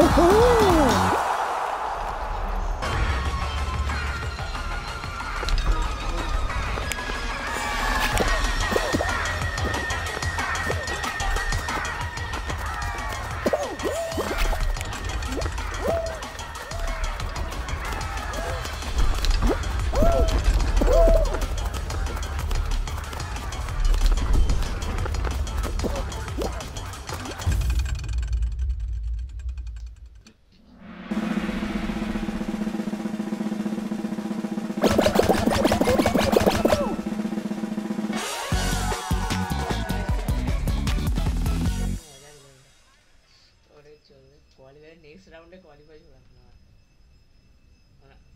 호호! Next round qualify.